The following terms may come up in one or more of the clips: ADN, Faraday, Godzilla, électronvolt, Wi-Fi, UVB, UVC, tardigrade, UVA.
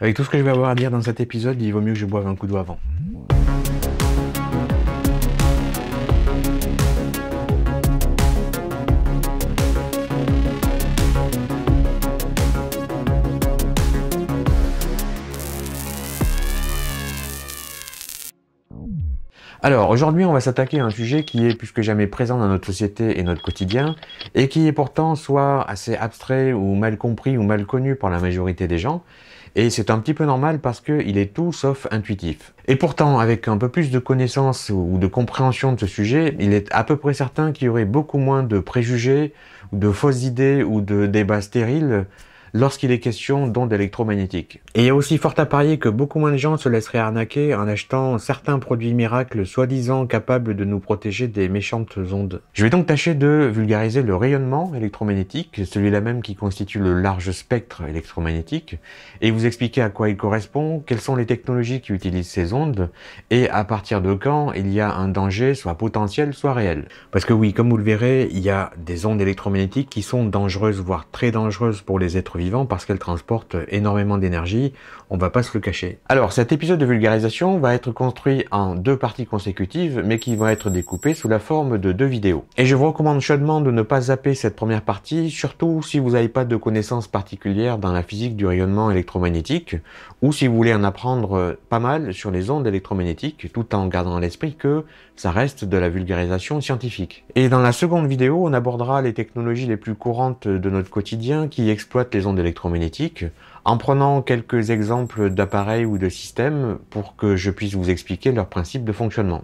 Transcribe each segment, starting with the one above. Avec tout ce que je vais avoir à dire dans cet épisode, il vaut mieux que je boive un coup d'eau avant. Alors, aujourd'hui, on va s'attaquer à un sujet qui est plus que jamais présent dans notre société et notre quotidien, et qui est pourtant soit assez abstrait ou mal compris ou mal connu par la majorité des gens, et c'est un petit peu normal parce qu'il est tout sauf intuitif. Et pourtant, avec un peu plus de connaissances ou de compréhension de ce sujet, il est à peu près certain qu'il y aurait beaucoup moins de préjugés, de fausses idées ou de débats stériles lorsqu'il est question d'ondes électromagnétiques. Et il y a aussi fort à parier que beaucoup moins de gens se laisseraient arnaquer en achetant certains produits miracles soi-disant capables de nous protéger des méchantes ondes. Je vais donc tâcher de vulgariser le rayonnement électromagnétique, celui-là même qui constitue le large spectre électromagnétique, et vous expliquer à quoi il correspond, quelles sont les technologies qui utilisent ces ondes, et à partir de quand il y a un danger soit potentiel, soit réel. Parce que oui, comme vous le verrez, il y a des ondes électromagnétiques qui sont dangereuses, voire très dangereuses pour les êtres vivant parce qu'elle transporte énormément d'énergie, on va pas se le cacher. Alors cet épisode de vulgarisation va être construit en deux parties consécutives mais qui vont être découpées sous la forme de deux vidéos. Et je vous recommande chaudement de ne pas zapper cette première partie, surtout si vous n'avez pas de connaissances particulières dans la physique du rayonnement électromagnétique ou si vous voulez en apprendre pas mal sur les ondes électromagnétiques tout en gardant à l'esprit que ça reste de la vulgarisation scientifique. Et dans la seconde vidéo, on abordera les technologies les plus courantes de notre quotidien qui exploitent les ondes électromagnétiques, en prenant quelques exemples d'appareils ou de systèmes pour que je puisse vous expliquer leurs principes de fonctionnement.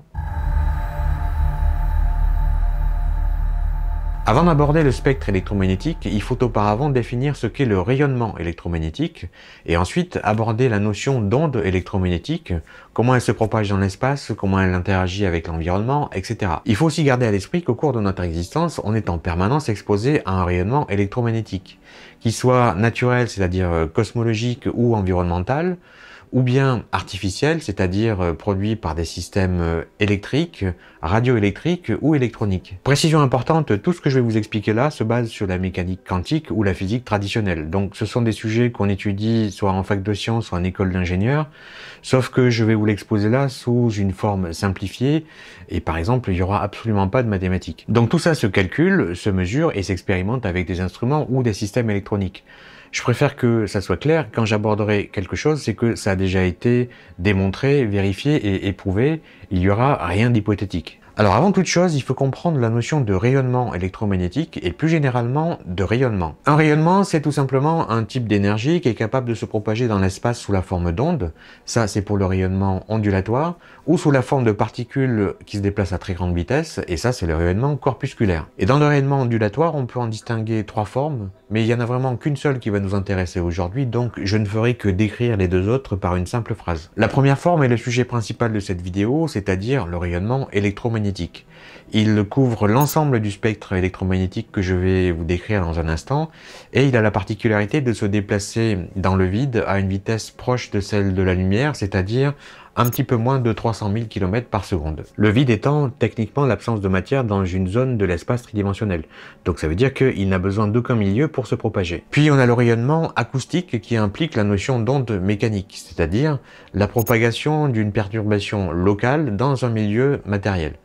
Avant d'aborder le spectre électromagnétique, il faut auparavant définir ce qu'est le rayonnement électromagnétique et ensuite aborder la notion d'onde électromagnétique, comment elle se propage dans l'espace, comment elle interagit avec l'environnement, etc. Il faut aussi garder à l'esprit qu'au cours de notre existence, on est en permanence exposé à un rayonnement électromagnétique, qu'il soit naturel, c'est-à-dire cosmologique ou environnemental, ou bien artificiel, c'est-à-dire produit par des systèmes électriques, radioélectriques ou électroniques. Précision importante, tout ce que je vais vous expliquer là se base sur la mécanique quantique ou la physique traditionnelle. Donc ce sont des sujets qu'on étudie soit en fac de sciences, soit en école d'ingénieurs, sauf que je vais vous l'exposer là sous une forme simplifiée et par exemple il n'y aura absolument pas de mathématiques. Donc tout ça se calcule, se mesure et s'expérimente avec des instruments ou des systèmes électroniques. Je préfère que ça soit clair, quand j'aborderai quelque chose, c'est que ça a déjà été démontré, vérifié et éprouvé, il n'y aura rien d'hypothétique. Alors avant toute chose, il faut comprendre la notion de rayonnement électromagnétique et plus généralement de rayonnement. Un rayonnement, c'est tout simplement un type d'énergie qui est capable de se propager dans l'espace sous la forme d'ondes, ça c'est pour le rayonnement ondulatoire, ou sous la forme de particules qui se déplacent à très grande vitesse, et ça c'est le rayonnement corpusculaire. Et dans le rayonnement ondulatoire, on peut en distinguer trois formes, mais il n'y en a vraiment qu'une seule qui va nous intéresser aujourd'hui, donc je ne ferai que décrire les deux autres par une simple phrase. La première forme est le sujet principal de cette vidéo, c'est-à-dire le rayonnement électromagnétique. Il couvre l'ensemble du spectre électromagnétique que je vais vous décrire dans un instant et il a la particularité de se déplacer dans le vide à une vitesse proche de celle de la lumière, c'est-à-dire un petit peu moins de 300 000 km par seconde. Le vide étant techniquement l'absence de matière dans une zone de l'espace tridimensionnel. Donc ça veut dire qu'il n'a besoin d'aucun milieu pour se propager. Puis on a le rayonnement acoustique qui implique la notion d'onde mécanique, c'est-à-dire la propagation d'une perturbation locale dans un milieu matériel.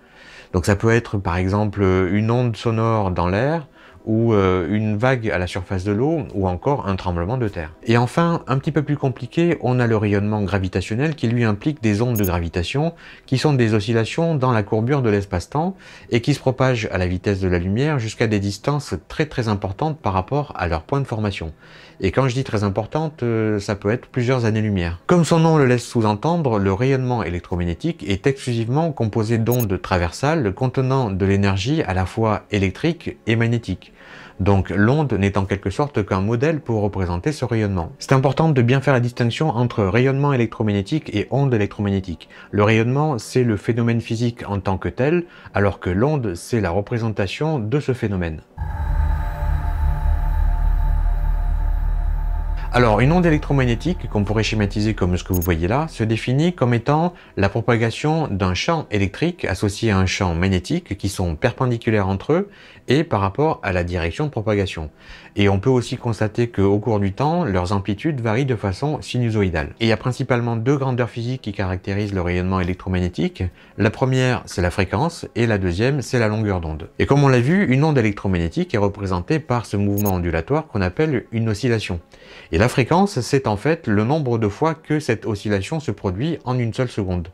Donc ça peut être par exemple une onde sonore dans l'air, ou une vague à la surface de l'eau, ou encore un tremblement de terre. Et enfin, un petit peu plus compliqué, on a le rayonnement gravitationnel qui lui implique des ondes de gravitation, qui sont des oscillations dans la courbure de l'espace-temps, et qui se propagent à la vitesse de la lumière jusqu'à des distances très très importantes par rapport à leur point de formation. Et quand je dis très importante, ça peut être plusieurs années-lumière. Comme son nom le laisse sous-entendre, le rayonnement électromagnétique est exclusivement composé d'ondes traversales contenant de l'énergie à la fois électrique et magnétique. Donc l'onde n'est en quelque sorte qu'un modèle pour représenter ce rayonnement. C'est important de bien faire la distinction entre rayonnement électromagnétique et onde électromagnétique. Le rayonnement, c'est le phénomène physique en tant que tel, alors que l'onde, c'est la représentation de ce phénomène. Alors, une onde électromagnétique, qu'on pourrait schématiser comme ce que vous voyez là, se définit comme étant la propagation d'un champ électrique associé à un champ magnétique qui sont perpendiculaires entre eux et par rapport à la direction de propagation. Et on peut aussi constater qu'au cours du temps, leurs amplitudes varient de façon sinusoïdale. Et il y a principalement deux grandeurs physiques qui caractérisent le rayonnement électromagnétique. La première, c'est la fréquence, et la deuxième, c'est la longueur d'onde. Et comme on l'a vu, une onde électromagnétique est représentée par ce mouvement ondulatoire qu'on appelle une oscillation. Et la fréquence, c'est en fait le nombre de fois que cette oscillation se produit en une seule seconde.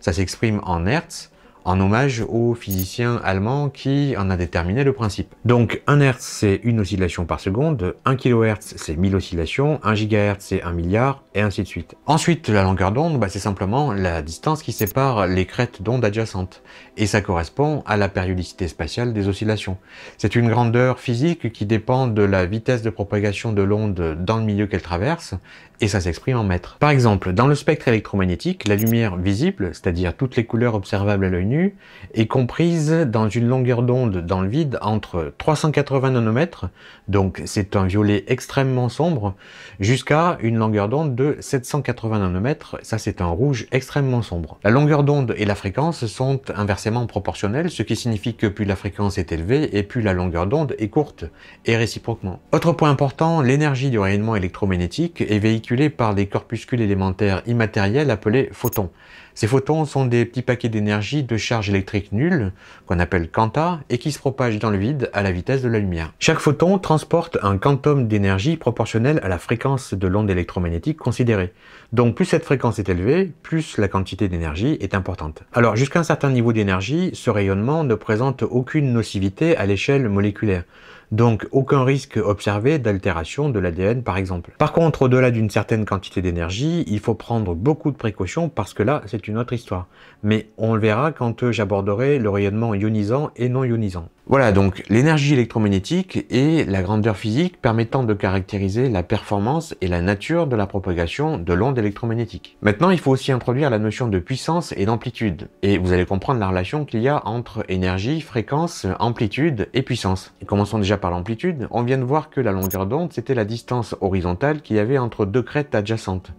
Ça s'exprime en hertz, en hommage au physicien allemand qui en a déterminé le principe. Donc 1 hertz, c'est une oscillation par seconde, 1 kHz, c'est 1000 oscillations, 1 GHz, c'est 1 milliard, et ainsi de suite. Ensuite, la longueur d'onde, c'est simplement la distance qui sépare les crêtes d'ondes adjacentes, et ça correspond à la périodicité spatiale des oscillations. C'est une grandeur physique qui dépend de la vitesse de propagation de l'onde dans le milieu qu'elle traverse, et ça s'exprime en mètres. Par exemple, dans le spectre électromagnétique, la lumière visible, c'est-à-dire toutes les couleurs observables à l'œil nu, est comprise dans une longueur d'onde dans le vide entre 380 nanomètres, donc c'est un violet extrêmement sombre, jusqu'à une longueur d'onde de 780 nanomètres, ça c'est un rouge extrêmement sombre. La longueur d'onde et la fréquence sont inversement proportionnelles, ce qui signifie que plus la fréquence est élevée et plus la longueur d'onde est courte, et réciproquement. Autre point important, l'énergie du rayonnement électromagnétique est véhiculée par des corpuscules élémentaires immatériels appelés photons. Ces photons sont des petits paquets d'énergie de charge électrique nulle, qu'on appelle quanta, et qui se propagent dans le vide à la vitesse de la lumière. Chaque photon transporte un quantum d'énergie proportionnel à la fréquence de l'onde électromagnétique considérée. Donc plus cette fréquence est élevée, plus la quantité d'énergie est importante. Alors jusqu'à un certain niveau d'énergie, ce rayonnement ne présente aucune nocivité à l'échelle moléculaire. Donc aucun risque observé d'altération de l'ADN par exemple. Par contre, au-delà d'une certaine quantité d'énergie, il faut prendre beaucoup de précautions parce que là, c'est une autre histoire. Mais on le verra quand j'aborderai le rayonnement ionisant et non ionisant. Voilà donc l'énergie électromagnétique et la grandeur physique permettant de caractériser la performance et la nature de la propagation de l'onde électromagnétique. Maintenant, il faut aussi introduire la notion de puissance et d'amplitude. Et vous allez comprendre la relation qu'il y a entre énergie, fréquence, amplitude et puissance. Et commençons déjà par l'amplitude. On vient de voir que la longueur d'onde, c'était la distance horizontale qu'il y avait entre deux crêtes adjacentes.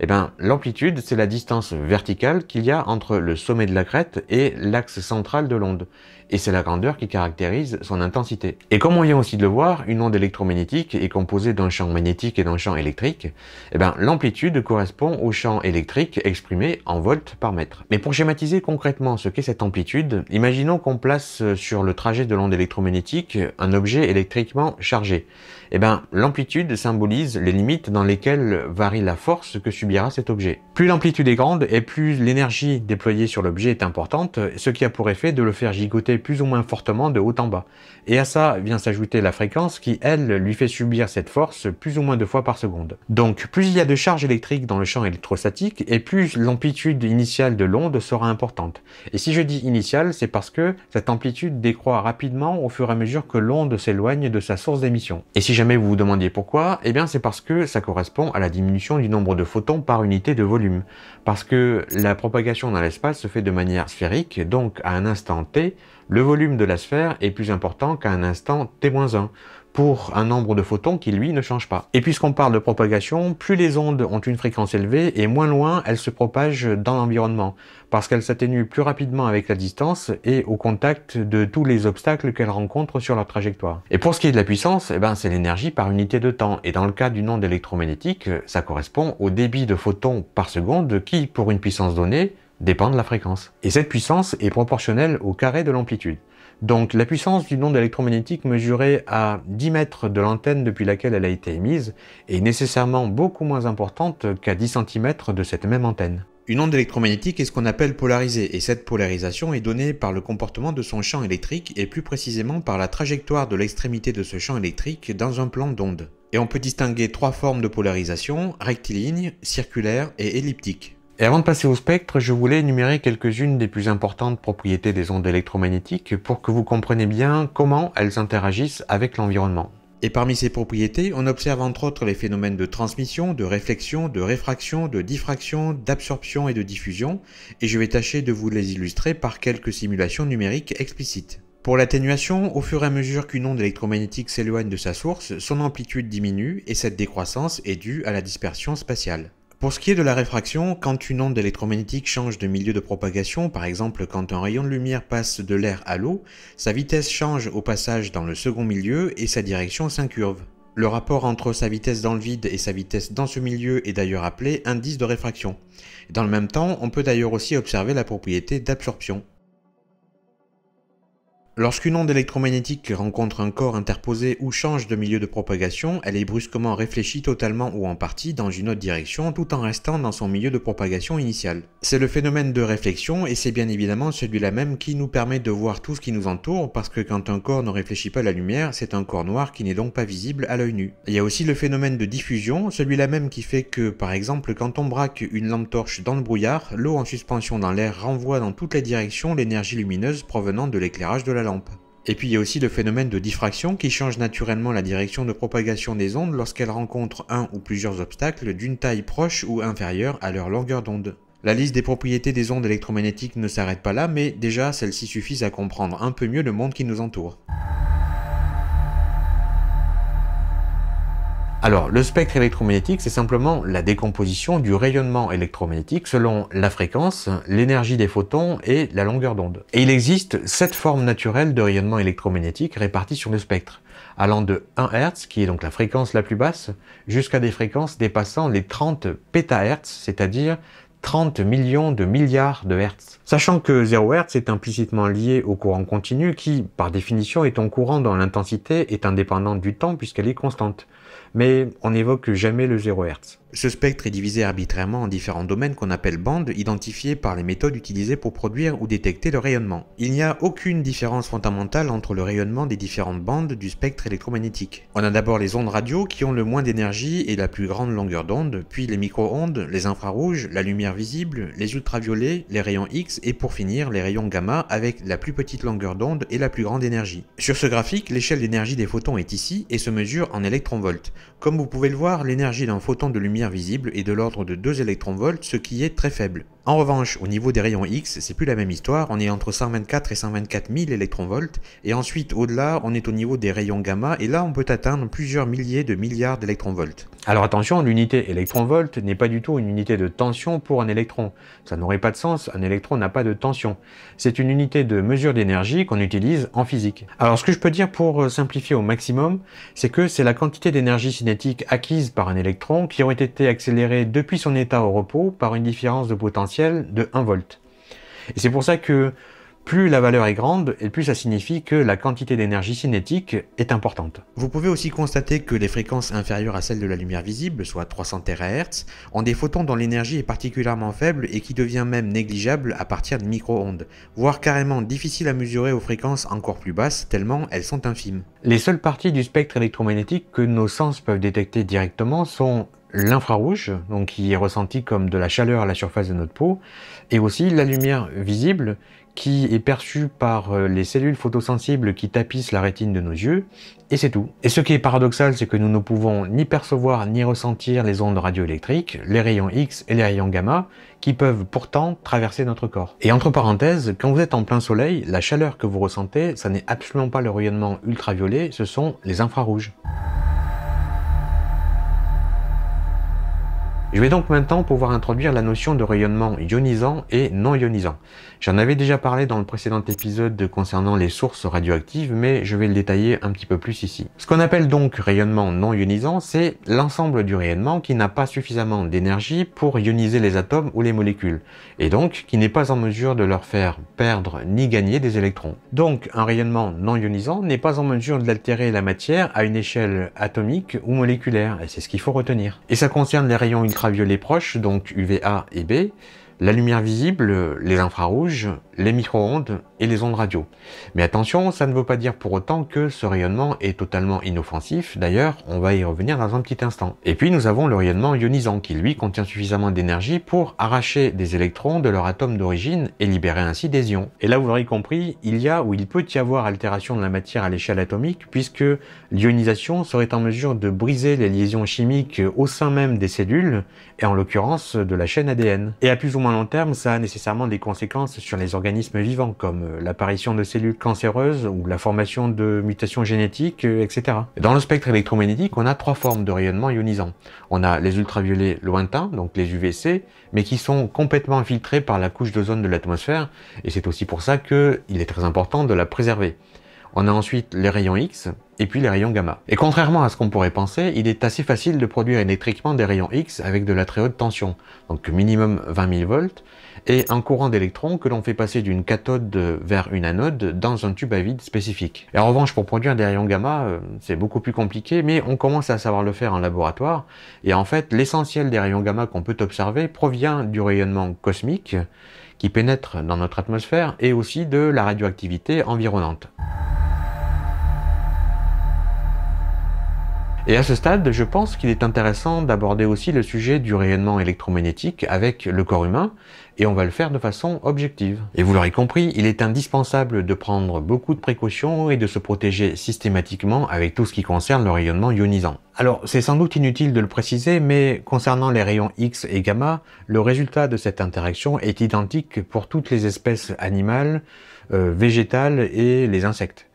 Et bien, l'amplitude, c'est la distance verticale qu'il y a entre le sommet de la crête et l'axe central de l'onde. Et c'est la grandeur qui caractérise son intensité. Et comme on vient aussi de le voir, une onde électromagnétique est composée d'un champ magnétique et d'un champ électrique. Et bien, l'amplitude correspond au champ électrique exprimé en volts par mètre. Mais pour schématiser concrètement ce qu'est cette amplitude, imaginons qu'on place sur le trajet de l'onde électromagnétique un objet électriquement chargé. Et bien, l'amplitude symbolise les limites dans lesquelles varie la force que subira cet objet. Plus l'amplitude est grande et plus l'énergie déployée sur l'objet est importante, ce qui a pour effet de le faire gigoter plus ou moins fortement de haut en bas. Et à ça vient s'ajouter la fréquence qui, elle, lui fait subir cette force plus ou moins 2 fois par seconde. Donc plus il y a de charge électrique dans le champ électrostatique et plus l'amplitude initiale de l'onde sera importante. Et si je dis initiale, c'est parce que cette amplitude décroît rapidement au fur et à mesure que l'onde s'éloigne de sa source d'émission. Et si jamais vous vous demandiez pourquoi, eh bien c'est parce que ça correspond à la diminution du nombre de photons par unité de volume. Parce que la propagation dans l'espace se fait de manière sphérique, donc à un instant t, le volume de la sphère est plus important qu'à un instant t-1, pour un nombre de photons qui, lui, ne change pas. Et puisqu'on parle de propagation, plus les ondes ont une fréquence élevée et moins loin elles se propagent dans l'environnement, parce qu'elles s'atténuent plus rapidement avec la distance et au contact de tous les obstacles qu'elles rencontrent sur leur trajectoire. Et pour ce qui est de la puissance, c'est l'énergie par unité de temps, et dans le cas d'une onde électromagnétique, ça correspond au débit de photons par seconde qui, pour une puissance donnée, dépend de la fréquence. Et cette puissance est proportionnelle au carré de l'amplitude. Donc la puissance d'une onde électromagnétique mesurée à 10 mètres de l'antenne depuis laquelle elle a été émise est nécessairement beaucoup moins importante qu'à 10 cm de cette même antenne. Une onde électromagnétique est ce qu'on appelle polarisée, et cette polarisation est donnée par le comportement de son champ électrique et plus précisément par la trajectoire de l'extrémité de ce champ électrique dans un plan d'onde. Et on peut distinguer 3 formes de polarisation, rectiligne, circulaire et elliptique. Et avant de passer au spectre, je voulais énumérer quelques-unes des plus importantes propriétés des ondes électromagnétiques pour que vous compreniez bien comment elles interagissent avec l'environnement. Et parmi ces propriétés, on observe entre autres les phénomènes de transmission, de réflexion, de réfraction, de diffraction, d'absorption et de diffusion, et je vais tâcher de vous les illustrer par quelques simulations numériques explicites. Pour l'atténuation, au fur et à mesure qu'une onde électromagnétique s'éloigne de sa source, son amplitude diminue et cette décroissance est due à la dispersion spatiale. Pour ce qui est de la réfraction, quand une onde électromagnétique change de milieu de propagation, par exemple quand un rayon de lumière passe de l'air à l'eau, sa vitesse change au passage dans le second milieu et sa direction s'incurve. Le rapport entre sa vitesse dans le vide et sa vitesse dans ce milieu est d'ailleurs appelé indice de réfraction. Dans le même temps, on peut d'ailleurs aussi observer la propriété d'absorption. Lorsqu'une onde électromagnétique rencontre un corps interposé ou change de milieu de propagation, elle est brusquement réfléchie totalement ou en partie dans une autre direction tout en restant dans son milieu de propagation initial. C'est le phénomène de réflexion et c'est bien évidemment celui-là même qui nous permet de voir tout ce qui nous entoure, parce que quand un corps ne réfléchit pas la lumière, c'est un corps noir qui n'est donc pas visible à l'œil nu. Il y a aussi le phénomène de diffusion, celui-là même qui fait que, par exemple, quand on braque une lampe torche dans le brouillard, l'eau en suspension dans l'air renvoie dans toutes les directions l'énergie lumineuse provenant de l'éclairage de la lampe. Et puis il y a aussi le phénomène de diffraction qui change naturellement la direction de propagation des ondes lorsqu'elles rencontrent un ou plusieurs obstacles d'une taille proche ou inférieure à leur longueur d'onde. La liste des propriétés des ondes électromagnétiques ne s'arrête pas là, mais déjà celles-ci suffisent à comprendre un peu mieux le monde qui nous entoure. Alors, le spectre électromagnétique, c'est simplement la décomposition du rayonnement électromagnétique selon la fréquence, l'énergie des photons et la longueur d'onde. Et il existe 7 formes naturelles de rayonnement électromagnétique réparties sur le spectre, allant de 1 Hz, qui est donc la fréquence la plus basse, jusqu'à des fréquences dépassant les 30 pétahertz, c'est-à-dire 30 millions de milliards de Hertz. Sachant que 0 Hertz est implicitement lié au courant continu qui, par définition, est un courant dont l'intensité est indépendante du temps puisqu'elle est constante. Mais on n'évoque jamais le 0 Hertz. Ce spectre est divisé arbitrairement en différents domaines qu'on appelle bandes, identifiés par les méthodes utilisées pour produire ou détecter le rayonnement. Il n'y a aucune différence fondamentale entre le rayonnement des différentes bandes du spectre électromagnétique. On a d'abord les ondes radio qui ont le moins d'énergie et la plus grande longueur d'onde, puis les micro-ondes, les infrarouges, la lumière visible, les ultraviolets, les rayons X et pour finir les rayons gamma avec la plus petite longueur d'onde et la plus grande énergie. Sur ce graphique, l'échelle d'énergie des photons est ici et se mesure en électronvolts. Comme vous pouvez le voir, l'énergie d'un photon de lumière visible est de l'ordre de 2 électronvolts, ce qui est très faible. En revanche, au niveau des rayons X, c'est plus la même histoire, on est entre 124 et 124 000 électronvolts, et ensuite au-delà, on est au niveau des rayons gamma, et là on peut atteindre plusieurs milliers de milliards d'électronvolts. Alors attention, l'unité électronvolt n'est pas du tout une unité de tension pour un électron. Ça n'aurait pas de sens, un électron n'a pas de tension. C'est une unité de mesure d'énergie qu'on utilise en physique. Alors ce que je peux dire pour simplifier au maximum, c'est que c'est la quantité d'énergie cinétique acquise par un électron qui aurait été accélérée depuis son état au repos par une différence de potentiel de 1 volt. Et c'est pour ça que plus la valeur est grande, et plus ça signifie que la quantité d'énergie cinétique est importante. Vous pouvez aussi constater que les fréquences inférieures à celles de la lumière visible, soit 300 THz, ont des photons dont l'énergie est particulièrement faible et qui devient même négligeable à partir de micro-ondes, voire carrément difficile à mesurer aux fréquences encore plus basses tellement elles sont infimes. Les seules parties du spectre électromagnétique que nos sens peuvent détecter directement sont l'infrarouge, donc qui est ressenti comme de la chaleur à la surface de notre peau, et aussi la lumière visible, qui est perçue par les cellules photosensibles qui tapissent la rétine de nos yeux, et c'est tout. Et ce qui est paradoxal, c'est que nous ne pouvons ni percevoir ni ressentir les ondes radioélectriques, les rayons X et les rayons gamma, qui peuvent pourtant traverser notre corps. Et entre parenthèses, quand vous êtes en plein soleil, la chaleur que vous ressentez, ça n'est absolument pas le rayonnement ultraviolet, ce sont les infrarouges. Je vais donc maintenant pouvoir introduire la notion de rayonnement ionisant et non ionisant. J'en avais déjà parlé dans le précédent épisode concernant les sources radioactives, mais je vais le détailler un petit peu plus ici. Ce qu'on appelle donc rayonnement non ionisant, c'est l'ensemble du rayonnement qui n'a pas suffisamment d'énergie pour ioniser les atomes ou les molécules, et donc qui n'est pas en mesure de leur faire perdre ni gagner des électrons. Donc un rayonnement non ionisant n'est pas en mesure d'altérer la matière à une échelle atomique ou moléculaire, et c'est ce qu'il faut retenir. Et ça concerne les rayons ultraviolets proches, donc UVA et B, la lumière visible, les infrarouges, les micro-ondes et les ondes radio. Mais attention, ça ne veut pas dire pour autant que ce rayonnement est totalement inoffensif, d'ailleurs on va y revenir dans un petit instant. Et puis nous avons le rayonnement ionisant qui lui contient suffisamment d'énergie pour arracher des électrons de leur atome d'origine et libérer ainsi des ions. Et là vous l'aurez compris, il y a ou il peut y avoir altération de la matière à l'échelle atomique puisque l'ionisation serait en mesure de briser les liaisons chimiques au sein même des cellules et en l'occurrence de la chaîne ADN. Et à plus ou moins à long terme, ça a nécessairement des conséquences sur les organismes vivants, comme l'apparition de cellules cancéreuses ou la formation de mutations génétiques, etc. Dans le spectre électromagnétique, on a trois formes de rayonnement ionisant. On a les ultraviolets lointains, donc les UVC, mais qui sont complètement filtrés par la couche d'ozone de l'atmosphère, et c'est aussi pour ça qu'il est très important de la préserver. On a ensuite les rayons X et puis les rayons gamma. Et contrairement à ce qu'on pourrait penser, il est assez facile de produire électriquement des rayons X avec de la très haute tension, donc minimum 20 000 volts, et un courant d'électrons que l'on fait passer d'une cathode vers une anode dans un tube à vide spécifique. Et en revanche, pour produire des rayons gamma, c'est beaucoup plus compliqué, mais on commence à savoir le faire en laboratoire, et en fait, l'essentiel des rayons gamma qu'on peut observer provient du rayonnement cosmique qui pénètre dans notre atmosphère et aussi de la radioactivité environnante. Et à ce stade, je pense qu'il est intéressant d'aborder aussi le sujet du rayonnement électromagnétique avec le corps humain, et on va le faire de façon objective. Et vous l'aurez compris, il est indispensable de prendre beaucoup de précautions et de se protéger systématiquement avec tout ce qui concerne le rayonnement ionisant. Alors, c'est sans doute inutile de le préciser, mais concernant les rayons X et gamma, le résultat de cette interaction est identique pour toutes les espèces animales, végétales et les insectes.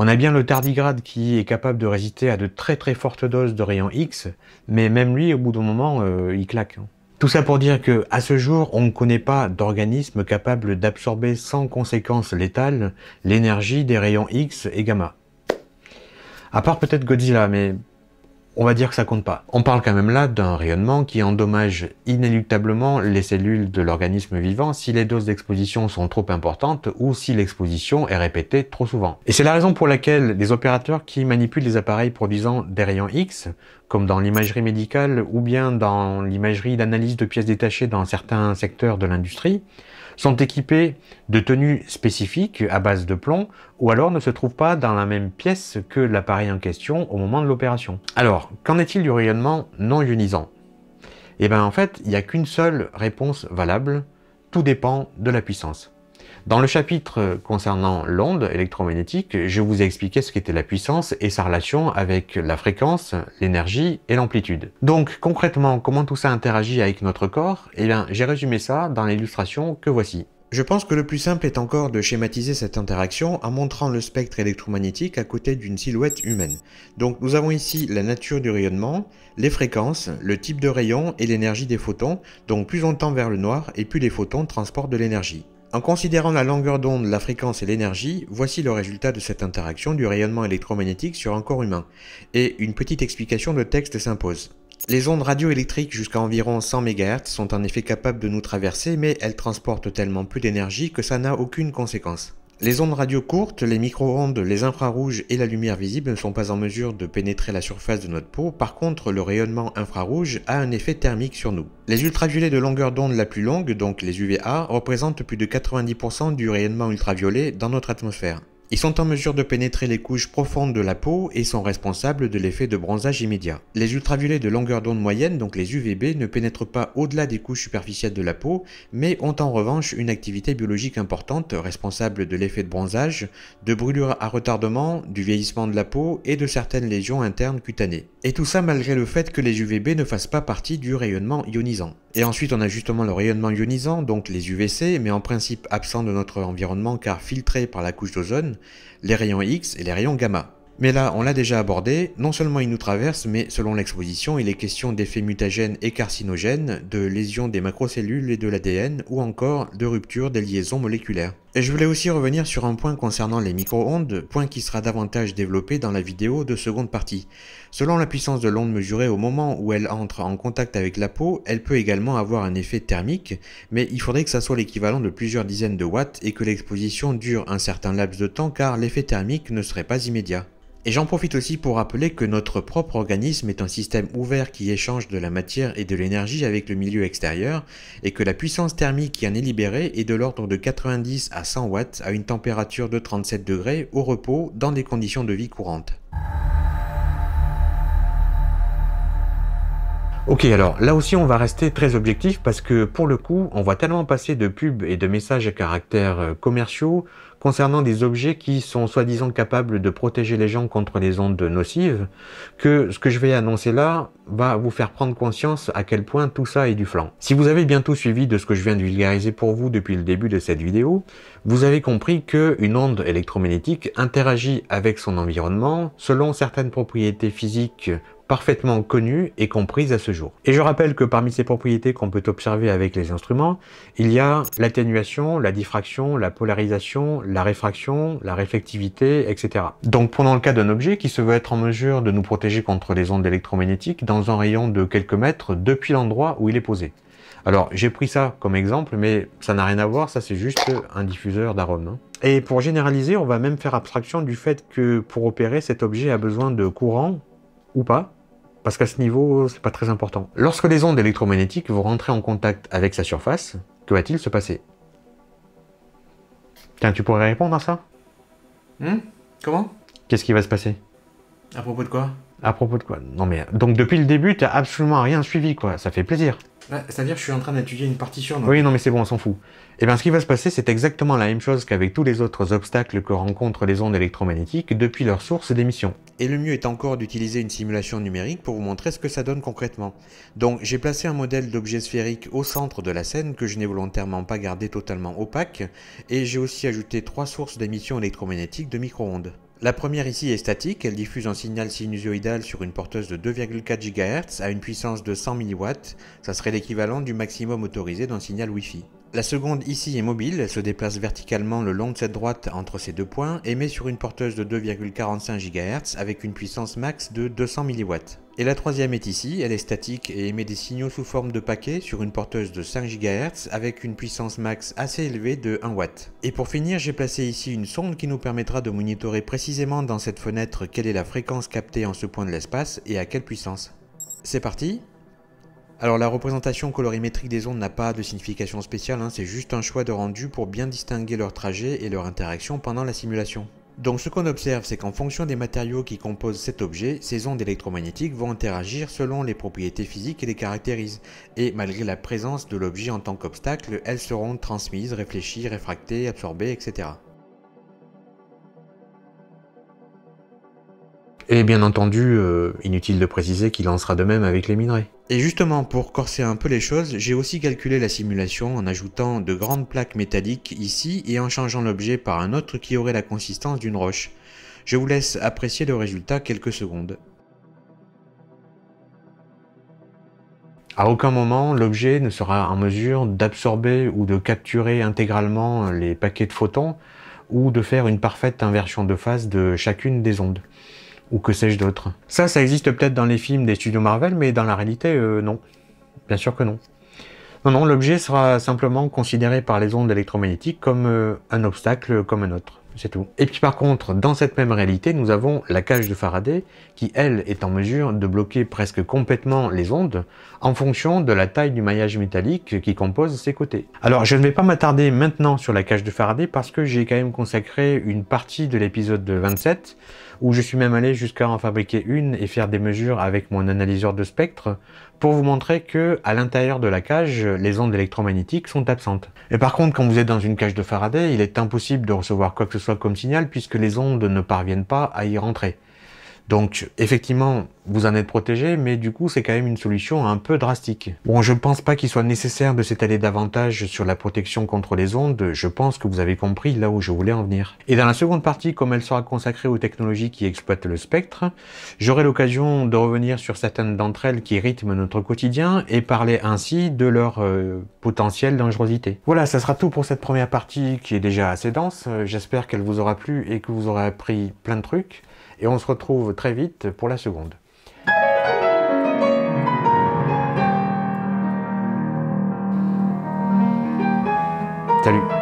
On a bien le tardigrade qui est capable de résister à de très fortes doses de rayons X, mais même lui, au bout d'un moment, il claque. Tout ça pour dire que, à ce jour, on ne connaît pas d'organisme capable d'absorber sans conséquences létales l'énergie des rayons X et gamma. À part peut-être Godzilla, mais on va dire que ça compte pas. On parle quand même là d'un rayonnement qui endommage inéluctablement les cellules de l'organisme vivant si les doses d'exposition sont trop importantes ou si l'exposition est répétée trop souvent. Et c'est la raison pour laquelle les opérateurs qui manipulent les appareils produisant des rayons X, comme dans l'imagerie médicale ou bien dans l'imagerie d'analyse de pièces détachées dans certains secteurs de l'industrie, sont équipés de tenues spécifiques à base de plomb, ou alors ne se trouvent pas dans la même pièce que l'appareil en question au moment de l'opération. Alors, qu'en est-il du rayonnement non ionisant? Eh bien en fait, il n'y a qu'une seule réponse valable, tout dépend de la puissance. Dans le chapitre concernant l'onde électromagnétique, je vous ai expliqué ce qu'était la puissance et sa relation avec la fréquence, l'énergie et l'amplitude. Donc concrètement, comment tout ça interagit avec notre corps? Eh bien, j'ai résumé ça dans l'illustration que voici. Je pense que le plus simple est encore de schématiser cette interaction en montrant le spectre électromagnétique à côté d'une silhouette humaine. Donc nous avons ici la nature du rayonnement, les fréquences, le type de rayon et l'énergie des photons, donc plus on tend vers le noir et plus les photons transportent de l'énergie. En considérant la longueur d'onde, la fréquence et l'énergie, voici le résultat de cette interaction du rayonnement électromagnétique sur un corps humain. Et une petite explication de texte s'impose. Les ondes radioélectriques jusqu'à environ 100 MHz sont en effet capables de nous traverser, mais elles transportent tellement peu d'énergie que ça n'a aucune conséquence. Les ondes radio courtes, les micro-ondes, les infrarouges et la lumière visible ne sont pas en mesure de pénétrer la surface de notre peau, par contre le rayonnement infrarouge a un effet thermique sur nous. Les ultraviolets de longueur d'onde la plus longue, donc les UVA, représentent plus de 90% du rayonnement ultraviolet dans notre atmosphère. Ils sont en mesure de pénétrer les couches profondes de la peau et sont responsables de l'effet de bronzage immédiat. Les ultraviolets de longueur d'onde moyenne, donc les UVB, ne pénètrent pas au-delà des couches superficielles de la peau, mais ont en revanche une activité biologique importante, responsable de l'effet de bronzage, de brûlures à retardement, du vieillissement de la peau et de certaines lésions internes cutanées. Et tout ça malgré le fait que les UVB ne fassent pas partie du rayonnement ionisant. Et ensuite on a justement le rayonnement ionisant, donc les UVC, mais en principe absent de notre environnement car filtré par la couche d'ozone, les rayons X et les rayons gamma. Mais là, on l'a déjà abordé, non seulement ils nous traversent, mais selon l'exposition, il est question d'effets mutagènes et carcinogènes, de lésions des macrocellules et de l'ADN, ou encore de rupture des liaisons moléculaires. Et je voulais aussi revenir sur un point concernant les micro-ondes, point qui sera davantage développé dans la vidéo de seconde partie. Selon la puissance de l'onde mesurée au moment où elle entre en contact avec la peau, elle peut également avoir un effet thermique, mais il faudrait que ça soit l'équivalent de plusieurs dizaines de watts et que l'exposition dure un certain laps de temps car l'effet thermique ne serait pas immédiat. Et j'en profite aussi pour rappeler que notre propre organisme est un système ouvert qui échange de la matière et de l'énergie avec le milieu extérieur, et que la puissance thermique qui en est libérée est de l'ordre de 90 à 100 watts à une température de 37 degrés au repos dans des conditions de vie courantes. Ok, alors là aussi on va rester très objectif parce que pour le coup on voit tellement passer de pubs et de messages à caractère commerciaux concernant des objets qui sont soi-disant capables de protéger les gens contre les ondes nocives que ce que je vais annoncer là va vous faire prendre conscience à quel point tout ça est du flanc. Si vous avez bientôt suivi de ce que je viens de vulgariser pour vous depuis le début de cette vidéo, vous avez compris qu'une onde électromagnétique interagit avec son environnement selon certaines propriétés physiques parfaitement connue et comprise à ce jour. Et je rappelle que parmi ces propriétés qu'on peut observer avec les instruments, il y a l'atténuation, la diffraction, la polarisation, la réfraction, la réflectivité, etc. Donc prenons le cas d'un objet qui se veut être en mesure de nous protéger contre les ondes électromagnétiques dans un rayon de quelques mètres depuis l'endroit où il est posé. Alors j'ai pris ça comme exemple, mais ça n'a rien à voir, ça c'est juste un diffuseur d'arôme. Et pour généraliser, on va même faire abstraction du fait que pour opérer, cet objet a besoin de courant ou pas, parce qu'à ce niveau, c'est pas très important. Lorsque les ondes électromagnétiques vont rentrer en contact avec sa surface, que va-t-il se passer? Tiens, tu pourrais répondre à ça? Comment? Qu'est-ce qui va se passer? À propos de quoi? À propos de quoi? Non mais, donc depuis le début, t'as absolument rien suivi, quoi. Ça fait plaisir. C'est-à-dire que je suis en train d'étudier une partition. Donc... Oui, non mais c'est bon, on s'en fout. Et bien ce qui va se passer, c'est exactement la même chose qu'avec tous les autres obstacles que rencontrent les ondes électromagnétiques depuis leur source d'émission. Et le mieux est encore d'utiliser une simulation numérique pour vous montrer ce que ça donne concrètement. Donc j'ai placé un modèle d'objet sphérique au centre de la scène que je n'ai volontairement pas gardé totalement opaque, et j'ai aussi ajouté trois sources d'émission électromagnétique de micro-ondes. La première ici est statique, elle diffuse un signal sinusoïdal sur une porteuse de 2,4 GHz à une puissance de 100 mW, ça serait l'équivalent du maximum autorisé d'un signal Wi-Fi. La seconde ici est mobile, elle se déplace verticalement le long de cette droite entre ces deux points et met sur une porteuse de 2,45 GHz avec une puissance max de 200 mW. Et la troisième est ici, elle est statique et émet des signaux sous forme de paquets sur une porteuse de 5 GHz avec une puissance max assez élevée de 1 watt. Et pour finir, j'ai placé ici une sonde qui nous permettra de monitorer précisément dans cette fenêtre quelle est la fréquence captée en ce point de l'espace et à quelle puissance. C'est parti! Alors la représentation colorimétrique des ondes n'a pas de signification spéciale, c'est juste un choix de rendu pour bien distinguer leur trajet et leur interaction pendant la simulation. Donc ce qu'on observe, c'est qu'en fonction des matériaux qui composent cet objet, ces ondes électromagnétiques vont interagir selon les propriétés physiques qui les caractérisent, et malgré la présence de l'objet en tant qu'obstacle, elles seront transmises, réfléchies, réfractées, absorbées, etc. Et bien entendu, inutile de préciser qu'il en sera de même avec les minerais. Et justement, pour corser un peu les choses, j'ai aussi calculé la simulation en ajoutant de grandes plaques métalliques ici et en changeant l'objet par un autre qui aurait la consistance d'une roche. Je vous laisse apprécier le résultat quelques secondes. À aucun moment, l'objet ne sera en mesure d'absorber ou de capturer intégralement les paquets de photons ou de faire une parfaite inversion de phase de chacune des ondes. Ou que sais-je d'autre. Ça existe peut-être dans les films des studios Marvel, mais dans la réalité, non. Bien sûr que non. Non, l'objet sera simplement considéré par les ondes électromagnétiques comme un obstacle comme un autre. C'est tout. Et puis par contre, dans cette même réalité, nous avons la cage de Faraday, qui elle est en mesure de bloquer presque complètement les ondes, en fonction de la taille du maillage métallique qui compose ses côtés. Alors je ne vais pas m'attarder maintenant sur la cage de Faraday, parce que j'ai quand même consacré une partie de l'épisode 27, où je suis même allé jusqu'à en fabriquer une et faire des mesures avec mon analyseur de spectre, pour vous montrer que à l'intérieur de la cage, les ondes électromagnétiques sont absentes. Et par contre, quand vous êtes dans une cage de Faraday, il est impossible de recevoir quoi que ce soit comme signal puisque les ondes ne parviennent pas à y rentrer. Donc effectivement, vous en êtes protégé, mais du coup c'est quand même une solution un peu drastique. Bon, je ne pense pas qu'il soit nécessaire de s'étaler davantage sur la protection contre les ondes, je pense que vous avez compris là où je voulais en venir. Et dans la seconde partie, comme elle sera consacrée aux technologies qui exploitent le spectre, j'aurai l'occasion de revenir sur certaines d'entre elles qui rythment notre quotidien et parler ainsi de leur potentielle dangerosité. Voilà, ça sera tout pour cette première partie qui est déjà assez dense, j'espère qu'elle vous aura plu et que vous aurez appris plein de trucs. Et on se retrouve très vite pour la seconde. Salut!